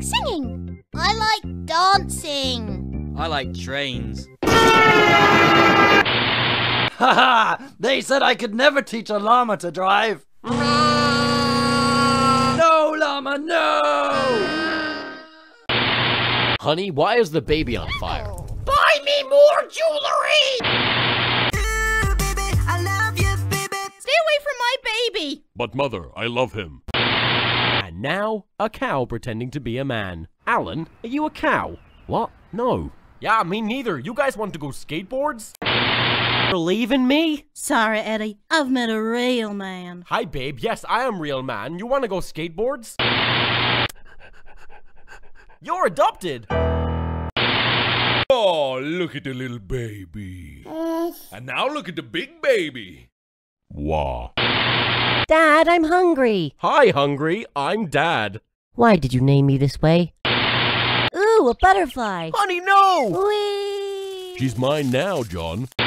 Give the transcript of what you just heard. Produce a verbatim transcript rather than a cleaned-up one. like singing. I like dancing. I like trains. Haha! They said I could never teach a llama to drive. No, llama, no! Honey, why is the baby on fire? No. Buy me more jewelry! Ooh, baby, I love you, baby. Stay away from my baby! But mother, I love him. And now, a cow pretending to be a man. Alan, are you a cow? What? No. Yeah, me neither. You guys want to go skateboards? Believe in me? Sorry, Eddie. I've met a real man. Hi, babe. Yes, I am real man. You want to go skateboards? You're adopted. Oh, look at the little baby. Uh, and now look at the big baby. Wow. Dad, I'm hungry. Hi, hungry. I'm Dad. Why did you name me this way? Ooh, a butterfly. Honey, no! Whee! She's mine now, John.